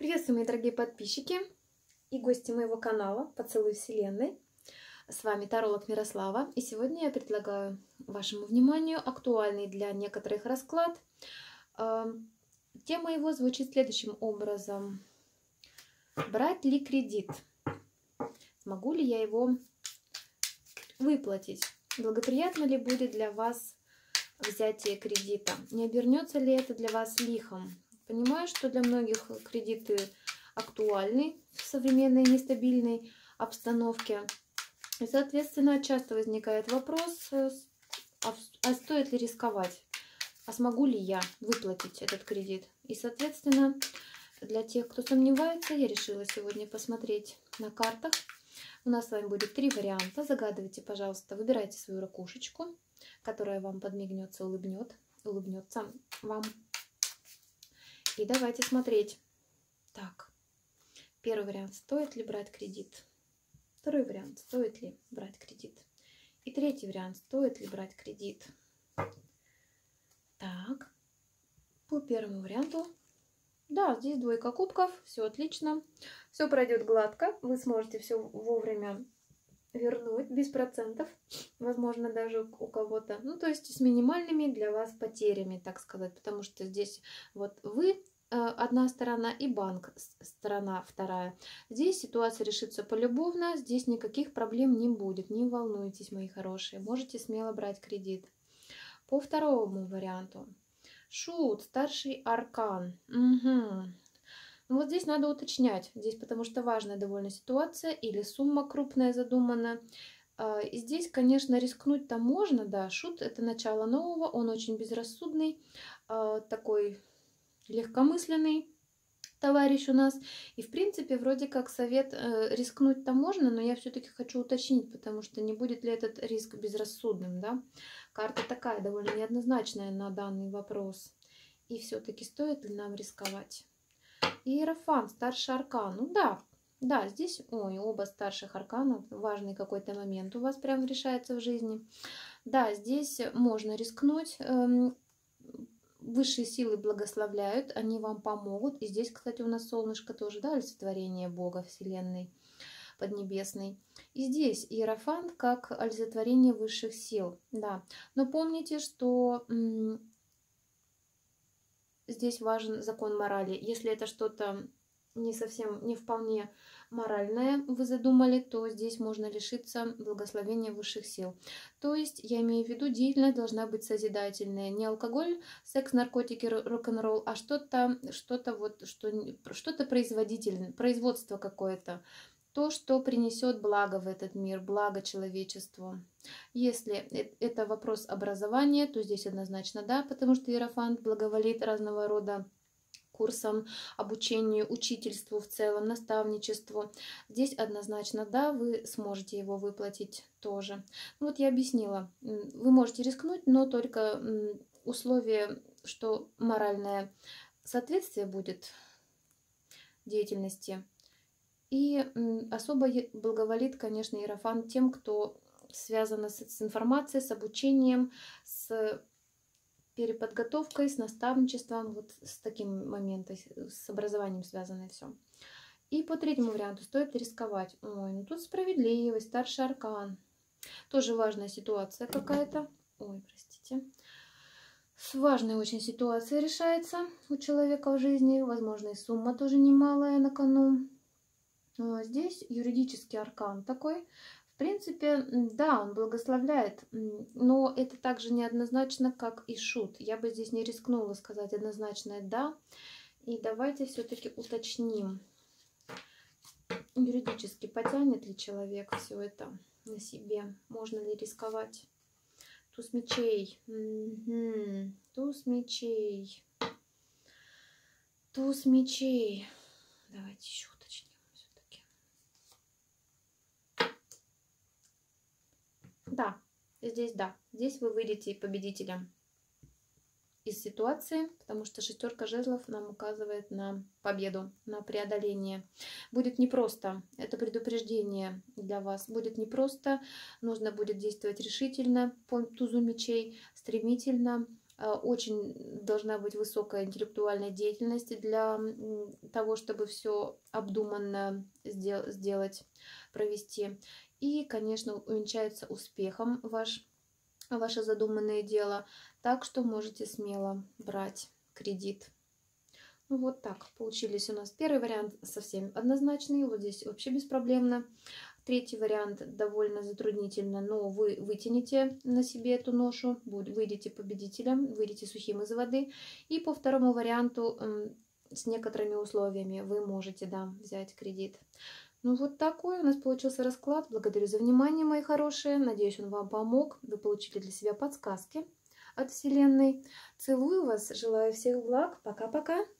Приветствую, мои дорогие подписчики и гости моего канала «Поцелуй вселенной». С вами таролог Мирослава, и сегодня я предлагаю вашему вниманию актуальный для некоторых расклад. Тема его звучит следующим образом. Брать ли кредит? Смогу ли я его выплатить? Благоприятно ли будет для вас взятие кредита? Не обернется ли это для вас лихом? Понимаю, что для многих кредиты актуальны в современной нестабильной обстановке. И, соответственно, часто возникает вопрос, а стоит ли рисковать? А смогу ли я выплатить этот кредит? И, соответственно, для тех, кто сомневается, я решила сегодня посмотреть на картах. У нас с вами будет три варианта. Загадывайте, пожалуйста, выбирайте свою ракушечку, которая вам подмигнется, улыбнется вам. И давайте смотреть. Так, первый вариант, стоит ли брать кредит? Второй вариант, стоит ли брать кредит? И третий вариант, стоит ли брать кредит? Так, по первому варианту, да, здесь двойка кубков, все отлично, все пройдет гладко, вы сможете все вовремя вернуть, без процентов, возможно, даже у кого-то, ну, то есть с минимальными для вас потерями, так сказать, потому что здесь вот вы одна сторона и банк сторона вторая. Здесь ситуация решится полюбовно, здесь никаких проблем не будет, не волнуйтесь, мои хорошие, можете смело брать кредит. По второму варианту. Шут, старший аркан. Угу. Ну, вот здесь надо уточнять, здесь потому что важная довольно ситуация или сумма крупная задумана. И здесь, конечно, рискнуть-то можно, да, шут — это начало нового, он очень безрассудный, такой легкомысленный товарищ у нас. И, в принципе, вроде как совет рискнуть-то можно, но я все-таки хочу уточнить, потому что не будет ли этот риск безрассудным, да. Карта такая, довольно неоднозначная на данный вопрос. И все-таки стоит ли нам рисковать? Иерофан, старший аркан. Ну да, здесь оба старших аркана. Важный какой-то момент у вас прям решается в жизни. Да, здесь можно рискнуть. Высшие силы благословляют, они вам помогут. И здесь, кстати, у нас солнышко тоже, да, олицетворение Бога, Вселенной, Поднебесной. И здесь иерофант как олицетворение высших сил. Да, но помните, что... Здесь важен закон морали. Если это что-то не совсем, не вполне моральное вы задумали, то здесь можно лишиться благословения высших сил. То есть, я имею в виду, деятельность должна быть созидательная. Не алкоголь, секс, наркотики, рок-н-ролл, а что-то производительное, производство какое-то. То, что принесет благо в этот мир, благо человечеству. Если это вопрос образования, то здесь однозначно да, потому что иерофант благоволит разного рода курсам, обучению, учительству в целом, наставничеству. Здесь однозначно да, вы сможете его выплатить тоже. Вот я объяснила, вы можете рискнуть, но только условие, что моральное соответствие будет деятельности. И особо благоволит, конечно, иерофант тем, кто связан с информацией, с обучением, с переподготовкой, с наставничеством, вот с таким моментом, с образованием связано все. И по третьему варианту, стоит рисковать. Ой, ну тут справедливость, старший аркан. Тоже важная ситуация какая-то. Ой, простите. Важная очень ситуация решается у человека в жизни. Возможно, и сумма тоже немалая на кону. Здесь юридический аркан такой. В принципе, да, он благословляет, но это также неоднозначно, как и шут. Я бы здесь не рискнула сказать однозначное «да». И давайте все-таки уточним, юридически потянет ли человек все это на себе, можно ли рисковать. Туз мечей. Угу. Туз мечей. Туз мечей. Давайте еще уточним. Да, здесь да. Здесь вы выйдете победителем из ситуации, потому что шестерка жезлов нам указывает на победу, на преодоление. Будет непросто. Это предупреждение для вас. Будет непросто. Нужно будет действовать решительно по тузу мечей, стремительно, очень должна быть высокая интеллектуальная деятельность для того, чтобы все обдуманно сделать, провести. И, конечно, увенчается успехом ваше задуманное дело, так что можете смело брать кредит. Ну, вот так получились у нас. Первый вариант совсем однозначный, вот здесь вообще беспроблемно. Третий вариант довольно затруднительно, но вы вытянете на себе эту ношу, выйдете победителем, выйдете сухим из воды. И по второму варианту с некоторыми условиями вы можете, да, взять кредит. Ну вот такой у нас получился расклад. Благодарю за внимание, мои хорошие. Надеюсь, он вам помог. Вы получили для себя подсказки от Вселенной. Целую вас, желаю всех благ. Пока-пока.